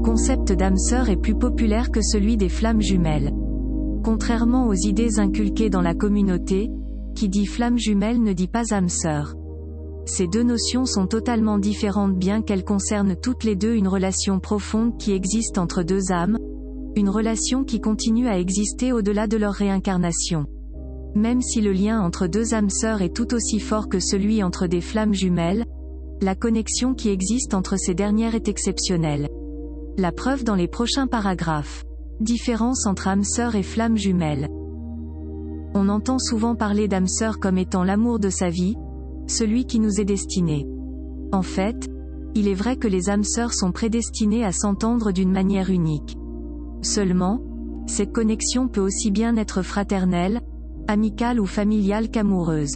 concept d'âme sœur est plus populaire que celui des flammes jumelles. Contrairement aux idées inculquées dans la communauté, qui dit flamme jumelle ne dit pas âme sœur. Ces deux notions sont totalement différentes bien qu'elles concernent toutes les deux une relation profonde qui existe entre deux âmes, une relation qui continue à exister au-delà de leur réincarnation. Même si le lien entre deux âmes sœurs est tout aussi fort que celui entre des flammes jumelles, la connexion qui existe entre ces dernières est exceptionnelle. La preuve dans les prochains paragraphes. Différence entre âme sœur et flamme jumelle. On entend souvent parler d'âme sœur comme étant l'amour de sa vie, celui qui nous est destiné. En fait, il est vrai que les âmes sœurs sont prédestinées à s'entendre d'une manière unique. Seulement, cette connexion peut aussi bien être fraternelle, amicale ou familiale qu'amoureuse.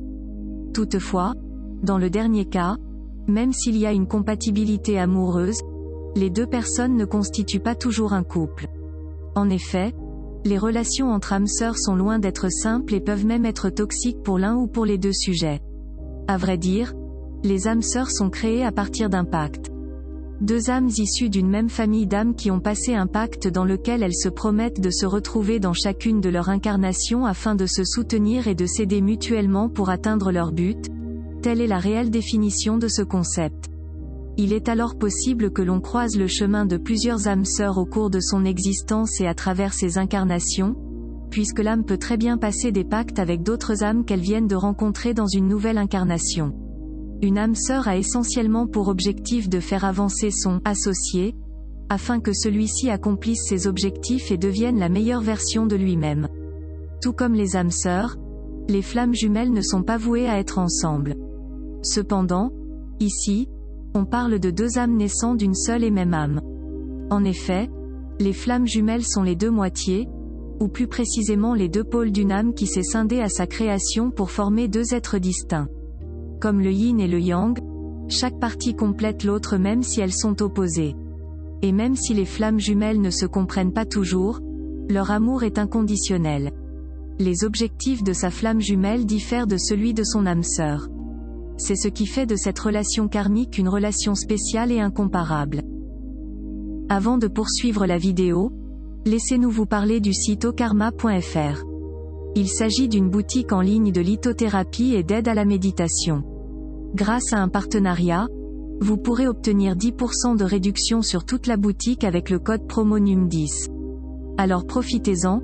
Toutefois, dans le dernier cas, même s'il y a une compatibilité amoureuse, les deux personnes ne constituent pas toujours un couple. En effet, les relations entre âmes sœurs sont loin d'être simples et peuvent même être toxiques pour l'un ou pour les deux sujets. À vrai dire, les âmes sœurs sont créées à partir d'un pacte. Deux âmes issues d'une même famille d'âmes qui ont passé un pacte dans lequel elles se promettent de se retrouver dans chacune de leurs incarnations afin de se soutenir et de s'aider mutuellement pour atteindre leur but. Telle est la réelle définition de ce concept. Il est alors possible que l'on croise le chemin de plusieurs âmes sœurs au cours de son existence et à travers ses incarnations, puisque l'âme peut très bien passer des pactes avec d'autres âmes qu'elle vienne de rencontrer dans une nouvelle incarnation. Une âme sœur a essentiellement pour objectif de faire avancer son « associé », afin que celui-ci accomplisse ses objectifs et devienne la meilleure version de lui-même. Tout comme les âmes sœurs, les flammes jumelles ne sont pas vouées à être ensemble. Cependant, ici, on parle de deux âmes naissant d'une seule et même âme. En effet, les flammes jumelles sont les deux moitiés, ou plus précisément les deux pôles d'une âme qui s'est scindée à sa création pour former deux êtres distincts. Comme le yin et le yang, chaque partie complète l'autre même si elles sont opposées. Et même si les flammes jumelles ne se comprennent pas toujours, leur amour est inconditionnel. Les objectifs de sa flamme jumelle diffèrent de celui de son âme sœur. C'est ce qui fait de cette relation karmique une relation spéciale et incomparable. Avant de poursuivre la vidéo, laissez-nous vous parler du site okarma.fr. Il s'agit d'une boutique en ligne de lithothérapie et d'aide à la méditation. Grâce à un partenariat, vous pourrez obtenir 10% de réduction sur toute la boutique avec le code promo NUM10. Alors profitez-en,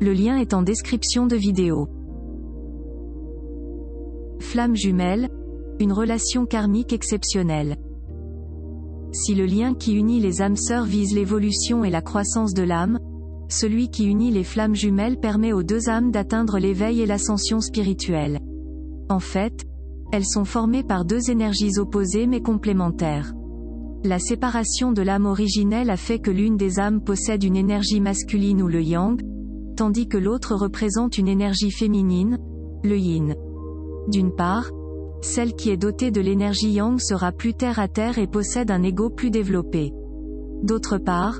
le lien est en description de vidéo. Flamme jumelle. Une relation karmique exceptionnelle. Si le lien qui unit les âmes sœurs vise l'évolution et la croissance de l'âme, celui qui unit les flammes jumelles permet aux deux âmes d'atteindre l'éveil et l'ascension spirituelle. En fait, elles sont formées par deux énergies opposées mais complémentaires. La séparation de l'âme originelle a fait que l'une des âmes possède une énergie masculine ou le yang, tandis que l'autre représente une énergie féminine, le yin. D'une part, celle qui est dotée de l'énergie yang sera plus terre à terre et possède un ego plus développé. D'autre part,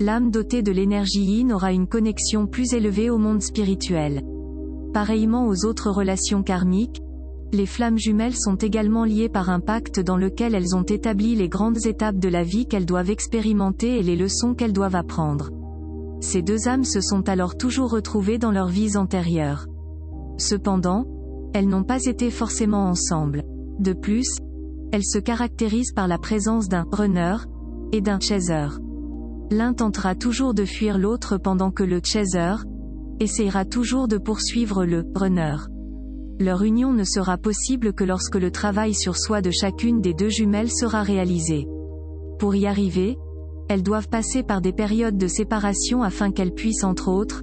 l'âme dotée de l'énergie yin aura une connexion plus élevée au monde spirituel. Pareillement aux autres relations karmiques, les flammes jumelles sont également liées par un pacte dans lequel elles ont établi les grandes étapes de la vie qu'elles doivent expérimenter et les leçons qu'elles doivent apprendre. Ces deux âmes se sont alors toujours retrouvées dans leurs vies antérieures. Cependant, elles n'ont pas été forcément ensemble. De plus, elles se caractérisent par la présence d'un « runner » et d'un « chaser ». L'un tentera toujours de fuir l'autre pendant que le « chaser » essaiera toujours de poursuivre le « runner ». Leur union ne sera possible que lorsque le travail sur soi de chacune des deux jumelles sera réalisé. Pour y arriver, elles doivent passer par des périodes de séparation afin qu'elles puissent entre autres,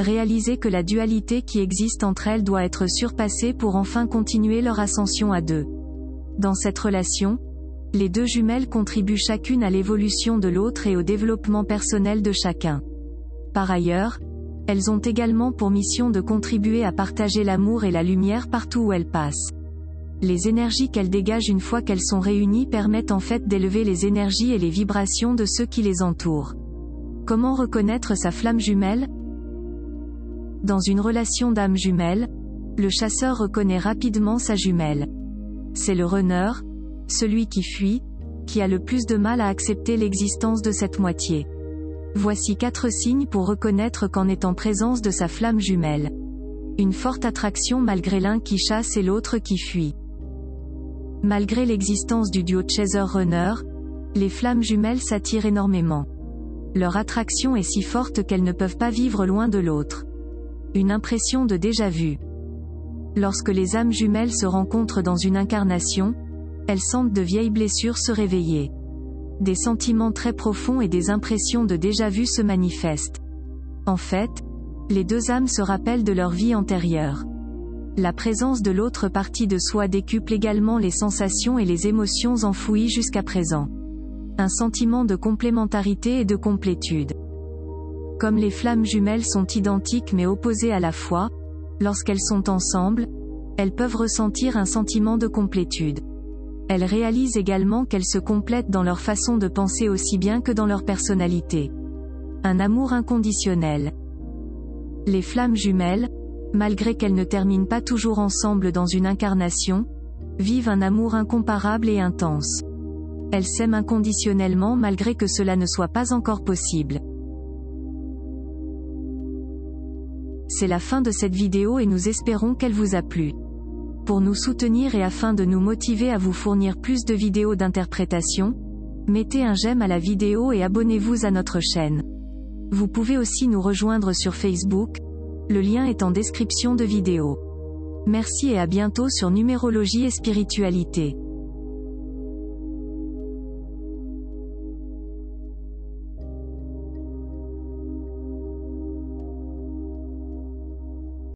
réaliser que la dualité qui existe entre elles doit être surpassée pour enfin continuer leur ascension à deux. Dans cette relation, les deux jumelles contribuent chacune à l'évolution de l'autre et au développement personnel de chacun. Par ailleurs, elles ont également pour mission de contribuer à partager l'amour et la lumière partout où elles passent. Les énergies qu'elles dégagent une fois qu'elles sont réunies permettent en fait d'élever les énergies et les vibrations de ceux qui les entourent. Comment reconnaître sa flamme jumelle ? Dans une relation d'âme jumelle, le chasseur reconnaît rapidement sa jumelle. C'est le runner, celui qui fuit, qui a le plus de mal à accepter l'existence de cette moitié. Voici 4 signes pour reconnaître qu'on est en présence de sa flamme jumelle. Une forte attraction malgré l'un qui chasse et l'autre qui fuit. Malgré l'existence du duo Chaser-Runner, les flammes jumelles s'attirent énormément. Leur attraction est si forte qu'elles ne peuvent pas vivre loin de l'autre. Une impression de déjà-vu. Lorsque les âmes jumelles se rencontrent dans une incarnation, elles sentent de vieilles blessures se réveiller. Des sentiments très profonds et des impressions de déjà-vu se manifestent. En fait, les deux âmes se rappellent de leur vie antérieure. La présence de l'autre partie de soi décuple également les sensations et les émotions enfouies jusqu'à présent. Un sentiment de complémentarité et de complétude. Comme les flammes jumelles sont identiques mais opposées à la fois, lorsqu'elles sont ensemble, elles peuvent ressentir un sentiment de complétude. Elles réalisent également qu'elles se complètent dans leur façon de penser aussi bien que dans leur personnalité. Un amour inconditionnel. Les flammes jumelles, malgré qu'elles ne terminent pas toujours ensemble dans une incarnation, vivent un amour incomparable et intense. Elles s'aiment inconditionnellement malgré que cela ne soit pas encore possible. C'est la fin de cette vidéo et nous espérons qu'elle vous a plu. Pour nous soutenir et afin de nous motiver à vous fournir plus de vidéos d'interprétation, mettez un j'aime à la vidéo et abonnez-vous à notre chaîne. Vous pouvez aussi nous rejoindre sur Facebook, le lien est en description de vidéo. Merci et à bientôt sur Numérologie et Spiritualité.